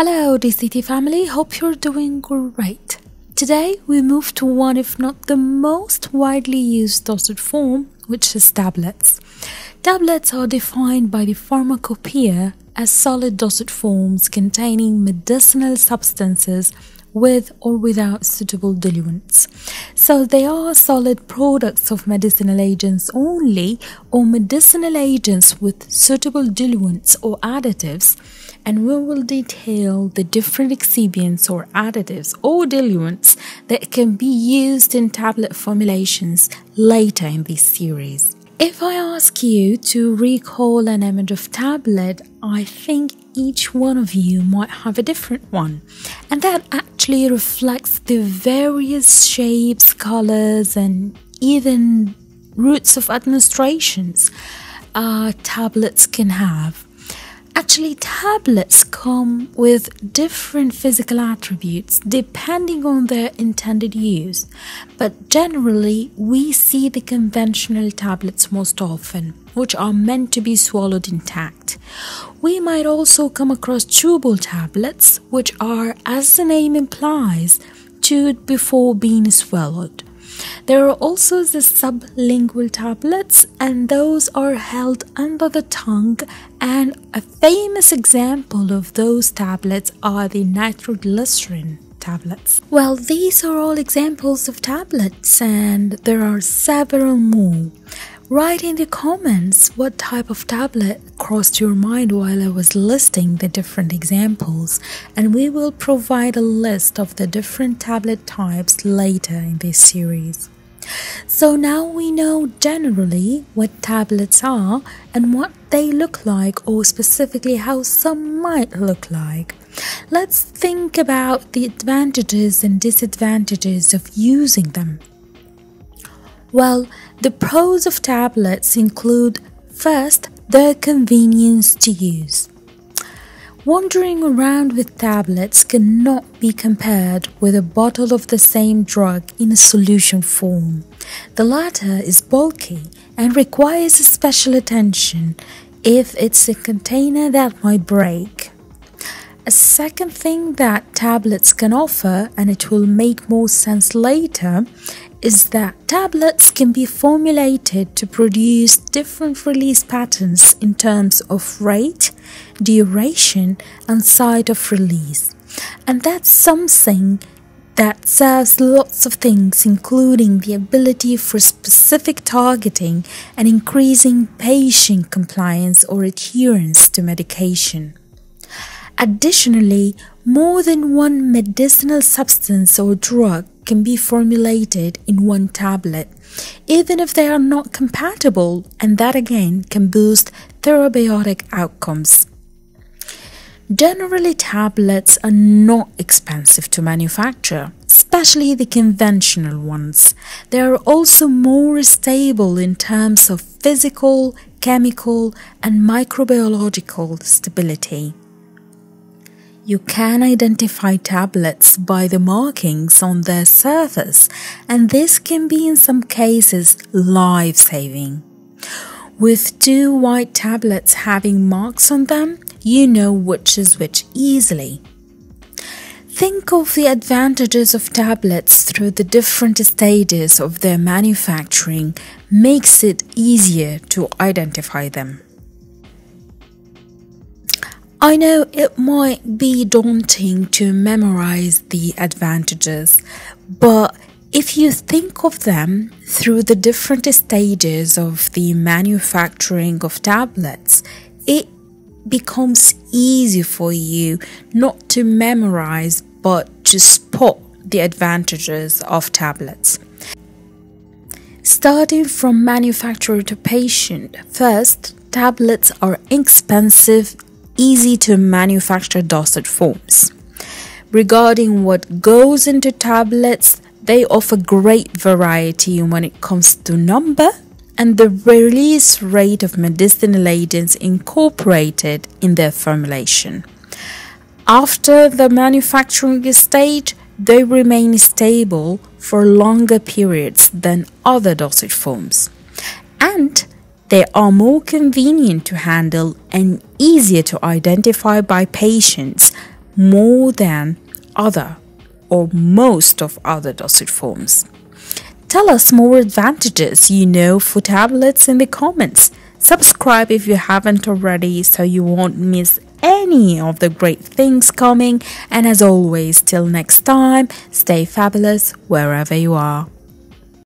Hello DCT family, hope you're doing great. Today we move to one if not the most widely used dosage form, which is tablets. Tablets are defined by the pharmacopoeia as solid dosage forms containing medicinal substances with or without suitable diluents. So they are solid products of medicinal agents only, or medicinal agents with suitable diluents or additives, and we will detail the different excipients or additives or diluents that can be used in tablet formulations later in this series. If I ask you to recall an image of tablet, I think each one of you might have a different one, and that actually reflects the various shapes, colors, and even routes of administrations tablets can have. Actually, tablets come with different physical attributes depending on their intended use, but generally we see the conventional tablets most often, which are meant to be swallowed intact. We might also come across chewable tablets, which are, as the name implies, chewed before being swallowed. There are also the sublingual tablets, and those are held under the tongue, and a famous example of those tablets are the nitroglycerin tablets. Well, these are all examples of tablets, and there are several more. Write in the comments what type of tablet crossed your mind while I was listing the different examples, and we will provide a list of the different tablet types later in this series. So now we know generally what tablets are and what they look like, or specifically how some might look like. Let's think about the advantages and disadvantages of using them. Well, the pros of tablets include, first, their convenience to use. Wandering around with tablets cannot be compared with a bottle of the same drug in a solution form. The latter is bulky and requires special attention if it's a container that might break. A second thing that tablets can offer, and it will make more sense later, is that tablets can be formulated to produce different release patterns in terms of rate, duration, and site of release. And that's something that serves lots of things, including the ability for specific targeting and increasing patient compliance or adherence to medication. Additionally, more than one medicinal substance or drug can be formulated in one tablet, even if they are not compatible, and that again can boost therapeutic outcomes. Generally, tablets are not expensive to manufacture, especially the conventional ones. They are also more stable in terms of physical, chemical, and microbiological stability. You can identify tablets by the markings on their surface, and this can be in some cases life-saving. With two white tablets having marks on them, you know which is which easily. Think of the advantages of tablets through the different stages of their manufacturing makes it easier to identify them. I know it might be daunting to memorize the advantages, but if you think of them through the different stages of the manufacturing of tablets, it becomes easy for you not to memorize but to spot the advantages of tablets. Starting from manufacturer to patient, first, tablets are inexpensive, easy to manufacture dosage forms. Regarding what goes into tablets, they offer great variety when it comes to number and the release rate of medicinal agents incorporated in their formulation. After the manufacturing stage, they remain stable for longer periods than other dosage forms, and they are more convenient to handle and easier to identify by patients, more than other or most of other dosage forms. Tell us more advantages you know for tablets in the comments. Subscribe if you haven't already so you won't miss any of the great things coming. And as always, till next time, stay fabulous wherever you are.